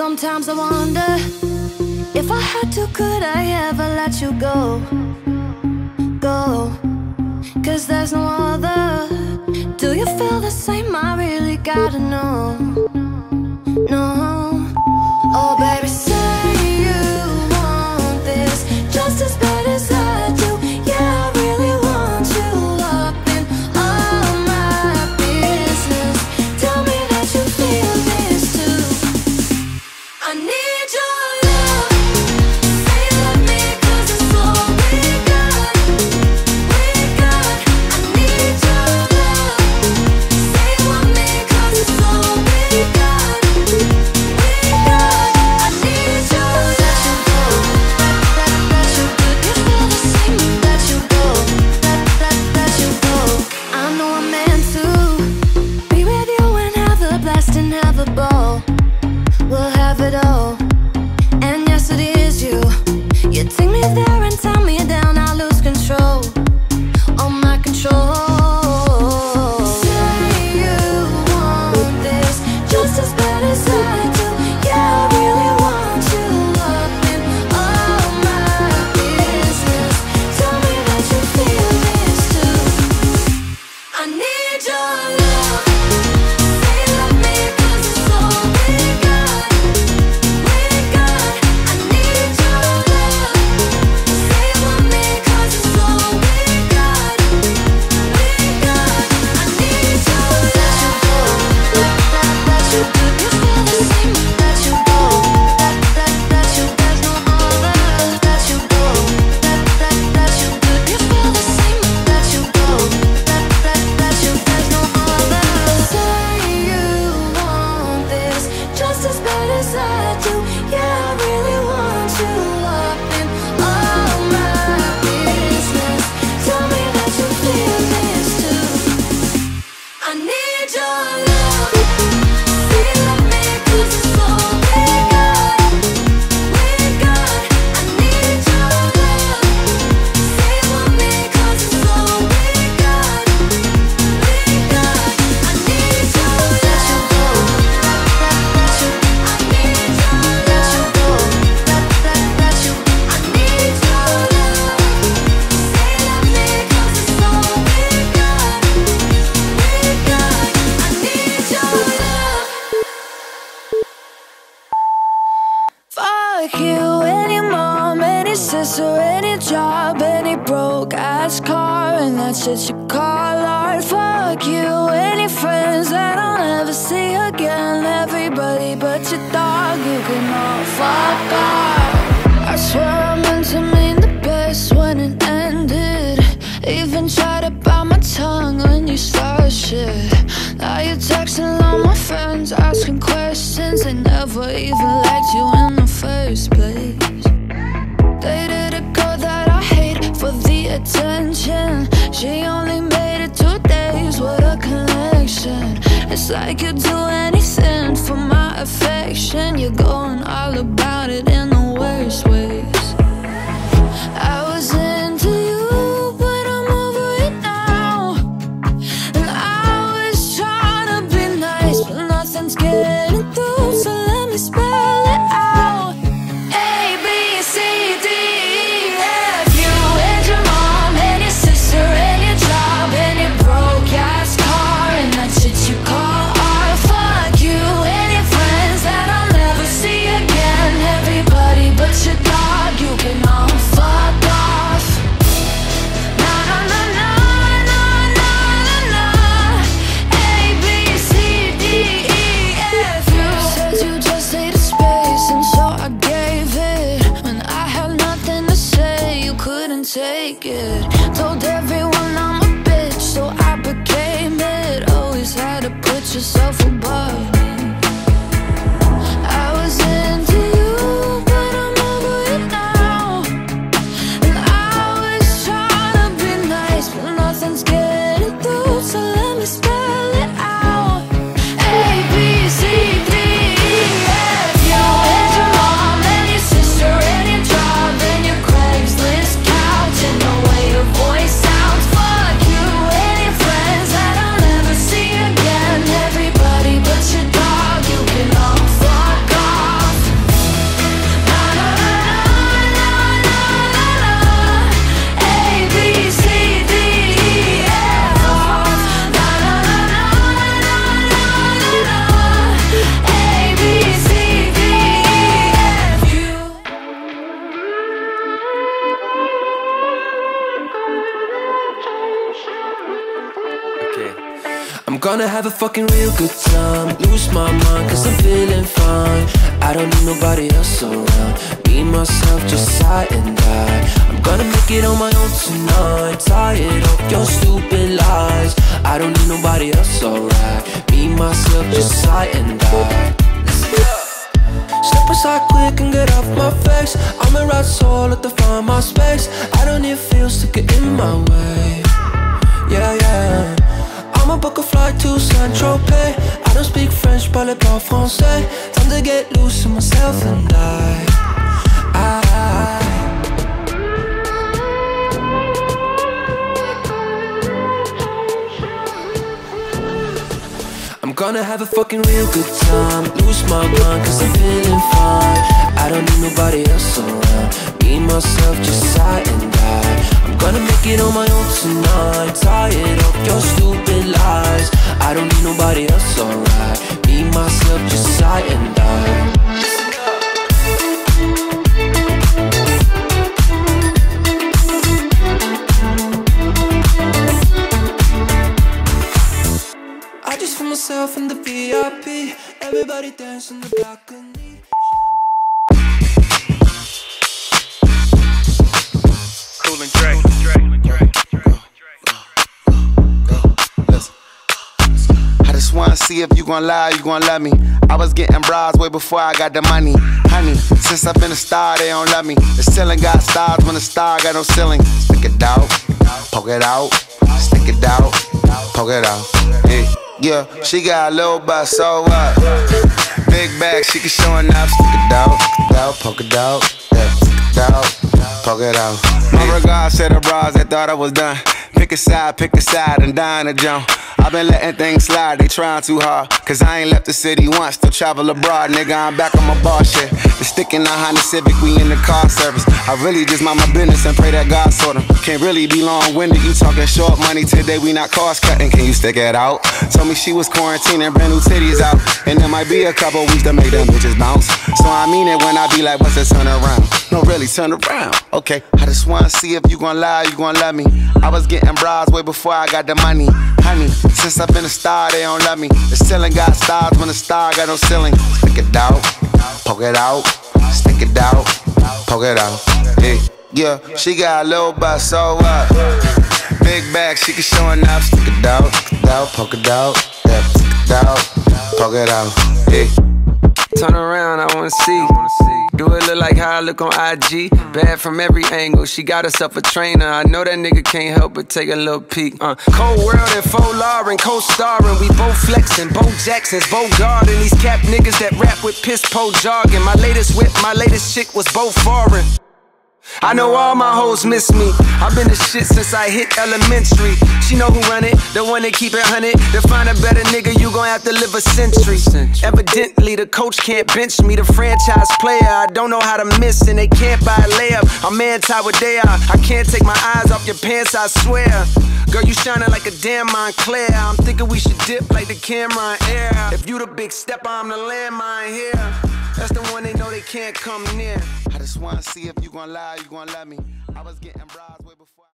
Sometimes I wonder, if I had to, could I ever let you go? Go, 'cause there's no other. Do you feel the same? I really gotta know. No, oh baby, say you want this just as bad as I do. Yeah, I really want you up in all my business. Tell me that you feel this too. I need your love. Say you love me 'cause it's all we got. I need your love. Say you want me 'cause it's all we got. I need your love. That you do. You feel the same. That you go. That you go. I know I'm meant to be with you and have a blast and have a ball. We'll have it all. And yes, it is you. You take me there and tie me down. I lose control. All my control. Say you want this just as bad as I do. Yeah, I really want you up in all my business. Tell me that you feel this too. I need your love. Say you love me 'cause it's all we got. I need your love. Say you want me 'cause it's all we got. I need your love. That you go. That you do. You feel the same. That you go. That you. There's no other. That you go. That you do. You feel the same. That you go. That you. There's no other. Say you want this just as bad as I do. Yeah, I really want you up in all my business. Tell me that you feel this too. I need your love. Say you love me 'cause it's all we got. I need your love. Say you want me 'cause it's all we got. I need your love. That you go. That you. I need your love. That you go. That you. I need your love. Say you love me 'cause it's all we got. I need your love. Fuck you, any mom, any sister, any job, any broke ass car, and that shit you call art. Fuck you, any friends that I'll never see again, everybody but your dog, you can all fuck off. I swear I meant to mean the best when it ended. Even tried to bite my tongue when you started shit. Now you're texting all my friends, asking questions. They never even liked you in the first place. Dated a girl that I hate for the attention. She only made it 2 days, what a connection. It's like you'd do anything for my affection. You're going all about it in the worst ways. I was into you, but I'm over it now. And I was trying to be nice, but nothing's getting through, so let me spell it out. A, B, C, D, E, F. You and your mom, and your sister, and your job, and your broke ass car, and that shit you call art. Fuck you, and your friends that I'll never see again. Everybody but your dog, you can all fuck off. Na na na na na na na na. A, B, C, D, E, F. You said you just needed space, and so I gave it. When I had nothing to say, you couldn't take it. Told everyone I'm a bitch, so I became it. Always had to put yourself above me. I was into you, but I'm over it now. And I was trying to be nice, but nothing's getting through, so let me spell it out. A, B, C, D, E, F. You and your mom, and your sister, and your job, and your Craigslist couch, and the way gonna have a fucking real good time. Lose my mind cause I'm feeling fine. I don't need nobody else around. Me, myself, just I and I. I'm gonna make it on my own tonight. Tired of your stupid lies. I don't need nobody else, alright. Me, myself, just I and I. Step aside quick and get off my face. I'm a right soul, have to find my space. I don't need feels to get in my way. Yeah, yeah. I'ma book a flight to Saint-Tropez. I don't speak French, parle pas français. Time to get loose in myself and I. I'm gonna have a fucking real good time. Lose my mind cause I'm feeling fine. I don't need nobody else around. Me, myself, just I and I. I'm gonna make it on my own tonight. Tired of your stupid lies. I don't need nobody else, alright. Me, myself, just I and I. I just feel myself in the VIP. Everybody dance on the balcony. Cool and Dre. I just wanna see if you gon' lie or you gon' love me. I was getting brides way before I got the money. Honey, since I've been a star, they don't love me. The ceiling got stars when the star got no ceiling. Stick it out, poke it out. Stick it out, poke it out. Yeah. Yeah, she got a little butt, so what? Big bag, she can showin' up. Stick it out, poke it out, stick it out, poke it out. My regards to the bras that thought I was done. Pick a side, and dine a jump. I've been letting things slide, they trying too hard. Cause I ain't left the city once, still travel abroad. Nigga, I'm back on my bar shit. The stick in the Honda Civic, we in the car service. I really just mind my business and pray that God sort 'em. Can't really be long-winded, you talking short money. Today we not cost cutting, can you stick it out? Told me she was quarantining, brand new titties out. And there might be a couple weeks to make them bitches bounce. So I mean it when I be like, what's the turn around? No, really, turn around, okay. I just wanna see if you gon' lie or you gon' love me. I was getting brides way before I got the money. Honey, since I've been a star, they don't love me. The ceiling got stars when the star got no ceiling. Stick it out, poke it out, stick it out, poke it out. Hey, yeah, she got a little butt, so what? Big bag, she can showin' up. Stick it out, poke it out, stick it out, poke it out. Hey. Turn around, I wanna see. Do it look like how I look on IG? Bad from every angle, she got herself a trainer. I know that nigga can't help but take a little peek. Cold world and faux lauren, co-starring. We both flexing, Bo Jackson's, Bo Garden. These cap niggas that rap with piss-po jargon. My latest whip, my latest chick was both foreign. I know all my hoes miss me. I've been the shit since I hit elementary. She know who run it, the one that keep it hunted. To find a better nigga, you gon' have to live a century. Evidently, the coach can't bench me. The franchise player, I don't know how to miss. And they can't buy a layup, I'm anti what they are. I can't take my eyes off your pants, I swear. Girl, you shining like a damn Montclair. I'm thinking we should dip like the camera in air. If you the big step, I'm the landmine here. That's the one they know they can't come near. I just wanna see if you gon' lie, you gon' love me. I was getting bribes way before.